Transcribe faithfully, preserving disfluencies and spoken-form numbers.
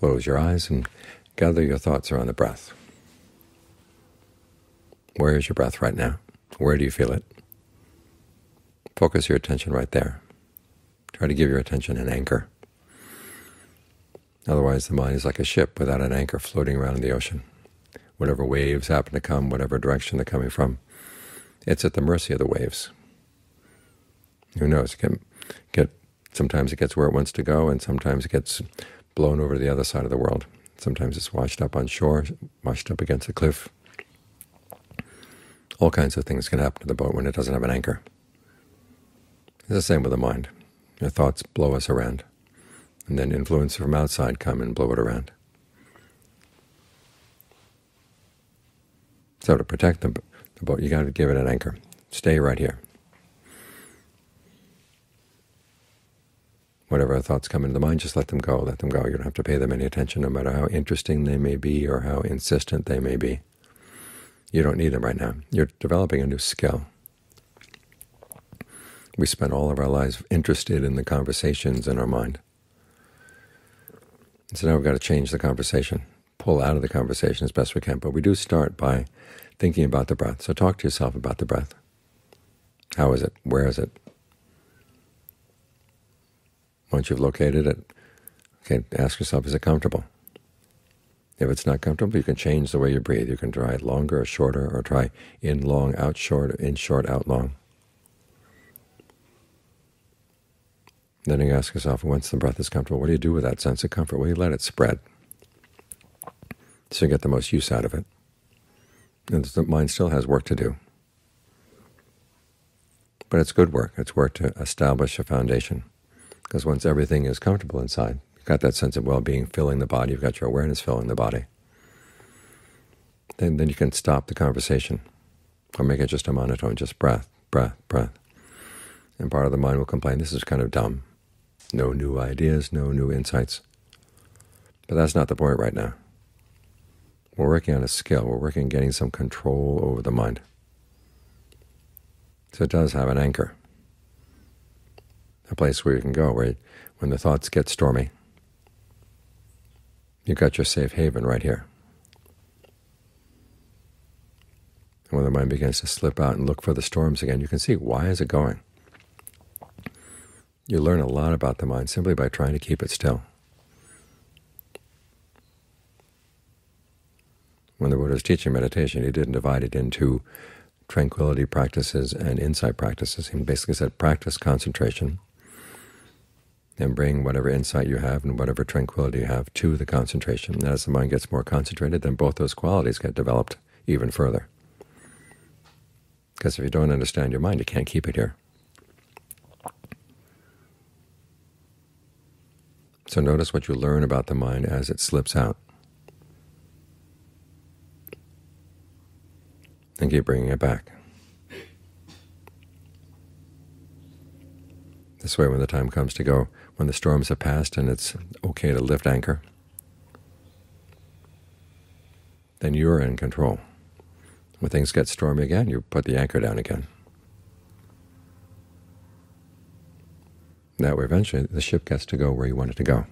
close your eyes and gather your thoughts around the breath. Where is your breath right now? Where do you feel it? Focus your attention right there. Try to give your attention an anchor. Otherwise, the mind is like a ship without an anchor floating around in the ocean. Whatever waves happen to come, whatever direction they're coming from, it's at the mercy of the waves. Who knows? It can get, sometimes it gets where it wants to go, and sometimes it gets blown over to the other side of the world. Sometimes it's washed up on shore, washed up against a cliff. All kinds of things can happen to the boat when it doesn't have an anchor. It's the same with the mind. Your thoughts blow us around, and then influences from outside come and blow it around. So to protect the boat, you got to give it an anchor. Stay right here. Whatever thoughts come into the mind, just let them go, let them go. You don't have to pay them any attention, no matter how interesting they may be or how insistent they may be. You don't need them right now. You're developing a new skill. We spend all of our lives interested in the conversations in our mind. So now we've got to change the conversation, pull out of the conversation as best we can. But we do start by thinking about the breath. So talk to yourself about the breath. How is it? Where is it? Once you've located it, okay, ask yourself, is it comfortable? If it's not comfortable, you can change the way you breathe. You can try it longer or shorter, or try in long, out short, in short, out long. Then you ask yourself, once the breath is comfortable, what do you do with that sense of comfort? Well, you let it spread so you get the most use out of it. And the mind still has work to do. But it's good work. It's work to establish a foundation. Because once everything is comfortable inside, you've got that sense of well-being filling the body, you've got your awareness filling the body. Then, then you can stop the conversation, or make it just a monotone, just breath, breath, breath. And part of the mind will complain, this is kind of dumb. No new ideas, no new insights. But that's not the point right now. We're working on a skill. We're working on getting some control over the mind. So it does have an anchor. A place where you can go, where when the thoughts get stormy, you've got your safe haven right here. And when the mind begins to slip out and look for the storms again, you can see, why is it going? You learn a lot about the mind simply by trying to keep it still. When the Buddha was teaching meditation, he didn't divide it into tranquility practices and insight practices. He basically said, practice concentration, and bring whatever insight you have and whatever tranquility you have to the concentration. And as the mind gets more concentrated, then both those qualities get developed even further. Because if you don't understand your mind, you can't keep it here. So notice what you learn about the mind as it slips out. And keep bringing it back. This way, when the time comes to go, when the storms have passed and it's okay to lift anchor, then you're in control. When things get stormy again, you put the anchor down again. That way, eventually, the ship gets to go where you want it to go.